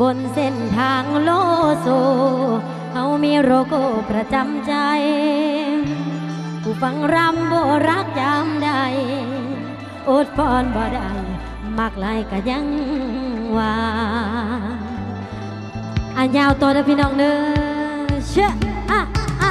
บนเส้นทางโลโซเขามีโรโก้ประจำใจผู้ฟังรำโบรักยามใดอดพรบ่ได้มักหลายก็ยังว่าอ่ะยาวต่อเด้อพี่น้องเด้อเชอะอะอะ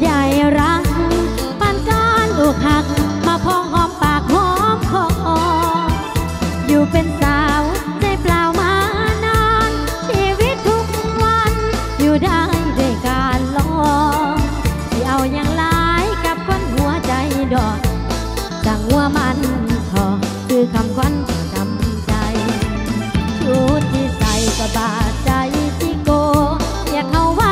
ใหญ่รักปานการอุกหักมาพองหอมปากหอมคออยู่เป็นสาวใจเปล่ามานานชีวิตทุกวันอยู่ได้ด้วยการลองที่เอาอย่างหลายกับคนหัวใจดอดสั่งหัวมันทอคือคำขวัญจำใจชุดที่ใส่ก็บาดใจที่โกอยากเขาว่า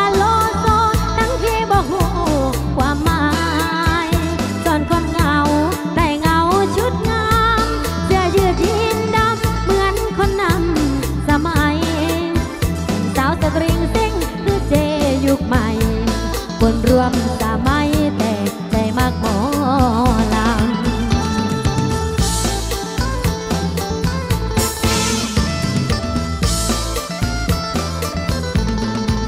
คนรวมตาไม่แตกใจมากหมอลำ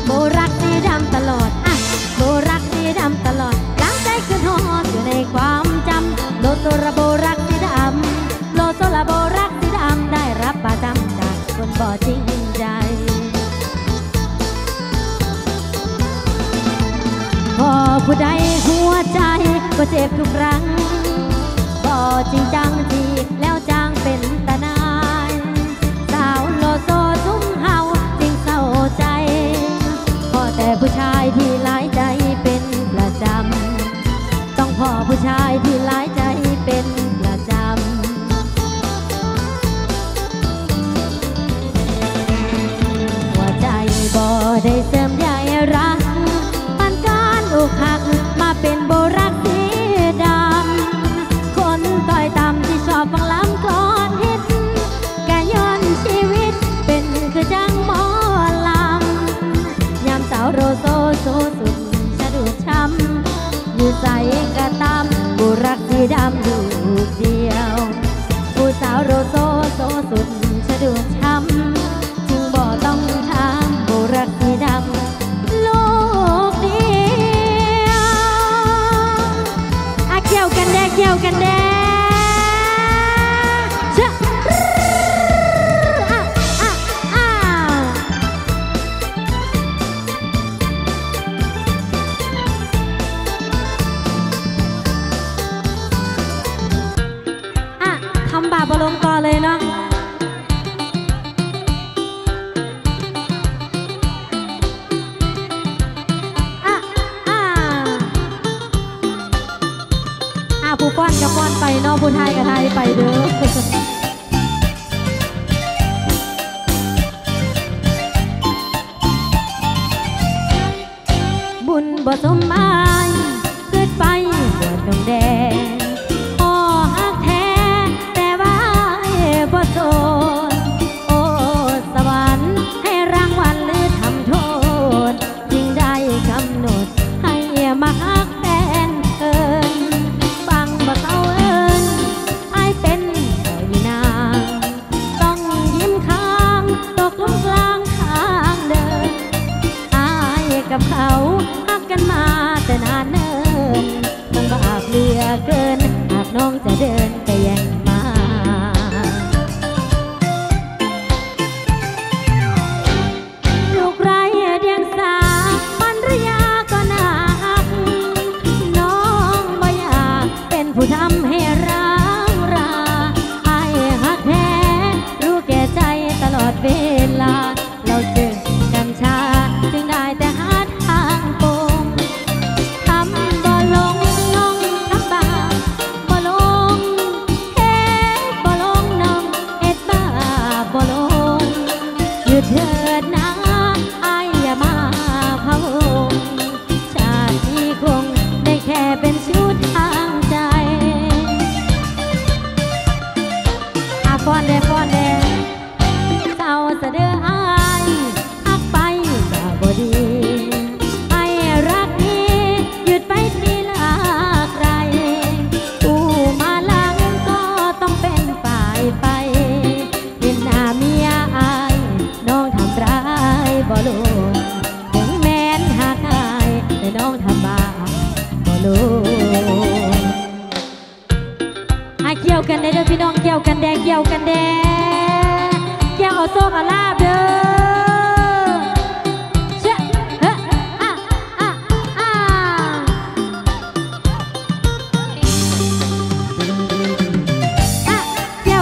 โบรักดีดำตลอดอ่ะโบรักดีดำตลอดล้างใจขึ้นหอดอยู่ในความจำโลโซระโบรักดีดำโลโซระโบรักดีดำได้รับประจำจากคนบ่จริงใจพอผู้ใดหัวใจก็เจ็บทุกครั้งบ่จริงจังทีแล้วจางเป็นตะนายสาวโลโซทุ่มเฮาจริงเศร้าใจพอแต่ผู้ชายที่หลายใจเป็นประจำต้องพอผู้ชายที่หลายใจเป็นประจำหัวใจบ่ได้เสริมใหญ่รักหักมาเป็นโบรักสีดำคนต่อยต่ำที่ชอบฟังล้ำกลอนฮิตกะย้อนชีวิตเป็นคือจังหมอลำยามสาวโรโซโซสุดสะดุดช้ำอยู่ใส่กระตำโบรักสีดำอยู่เดียวผู้สาวโรโซโซสุดสะดุดช้ำจึงบ่ต้องถามโบรักสีดำโลกนี้เกี่ยวกันแดเกี่ยวกันแดเชื่อทำบาปลงต่อเลยเนาะผู้ป้อนกับป้อนไปนอกผู้ไทยกับไทยไปเด้อบุญบ่สมหมายเกิดไปบวชดงแดงอ้อฮักแท้แต่ว่าบ่โสดโอ้สวรรค์ให้รางวัลหรือทำโทษยิ่งได้กำหนดให้มาฮักแทนเกินเขาเอิญไอเป็นบ่อยนางต้องยิ้มค้างตกลงกลางทางเดินไอกับเขาฮักกันมาแต่นานเนิ่นมันบาปเหลือเกินหากน้องจะเดินไปแย่งมาลูกไร้เดียงสาปัญญาก็น่าฮักน้องบ่อยากเป็นผู้ทำให้ร้างราไอ้ฮักแท้รู้แก่ใจตลอดเวลาเราเจอกันช้าจึงได้แต่หาทางโกงทำบ่ลงน้องทำบาปบ่ลงแค่บ่ลงน้องเอ็ดบาปบ่ลงหยุดเถิดนะไอ้อย่ามาพะวงชาตินี้คงได้แค่เป็นชุดทางใจ ลูอาเกี่ยวกันได้เด้อพี่น้องเกี่ยวกันแดงเกี่ยวกันแดงเกี่ยวเอาโซ่เอาลาบเด้อเกี่ย